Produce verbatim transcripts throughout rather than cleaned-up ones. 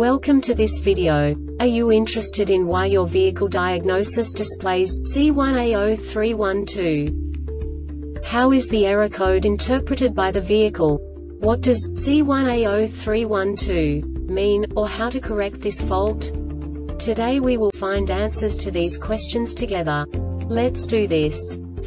Welcome to this video. Are you interested in why your vehicle diagnosis displays C one A zero three one two? How is the error code interpreted by the vehicle? What does C one A zero three one two mean, or how to correct this fault? Today we will find answers to these questions together. Let's do this.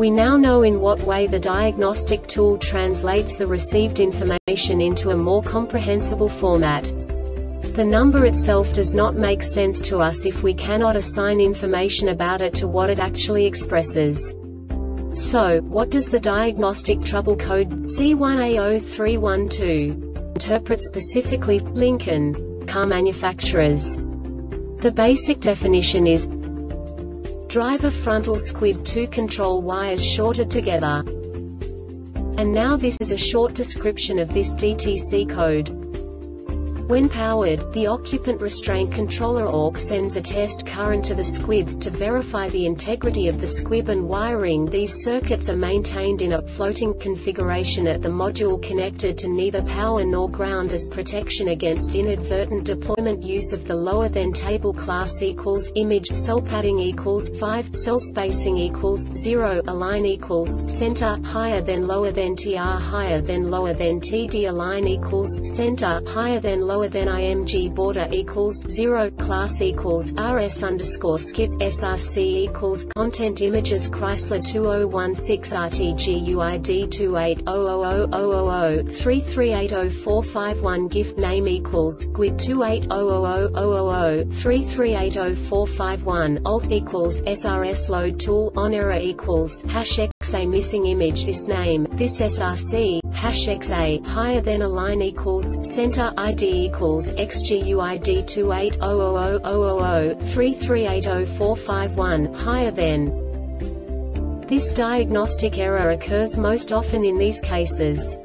We now know in what way the diagnostic tool translates the received information into a more comprehensible format. The number itself does not make sense to us if we cannot assign information about it to what it actually expresses. So, what does the diagnostic trouble code C one A zero three one two interpret specifically, Lincoln, car manufacturers? The basic definition is driver frontal squib two control wires shorted together. And now this is a short description of this D T C code. When powered, the Occupant Restraint Controller O R C sends a test current to the squibs to verify the integrity of the squib and wiring. These circuits are maintained in a floating configuration at the module connected to neither power nor ground as protection against inadvertent deployment. Use of the lower than table class equals image cell padding equals five cell spacing equals zero align equals center higher than lower than T R higher than lower than T D align equals center higher than lower Lower than I M G border equals zero class equals R S underscore skip S R C equals content images Chrysler two zero one six R T G U I D two eight zero zero zero zero zero three three eight zero four five one gift name equals G U I D two eight zero zero zero zero zero three three eight zero four five one alt equals S R S load tool on error equals hash a missing image this name, this S R C, hash X A, higher than align equals, center I D equals, X G U I D two eight zero zero zero zero zero three three eight zero four five one, higher than. This diagnostic error occurs most often in these cases.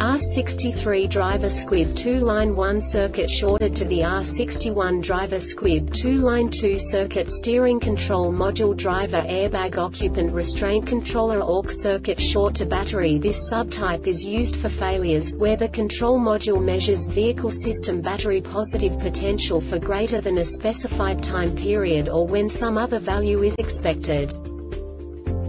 R sixty-three driver squib two line one circuit shorted to the R sixty-one driver squib two line two circuit steering control module driver airbag occupant restraint controller O R C circuit short to battery. This subtype is used for failures where the control module measures vehicle system battery positive potential for greater than a specified time period or when some other value is expected.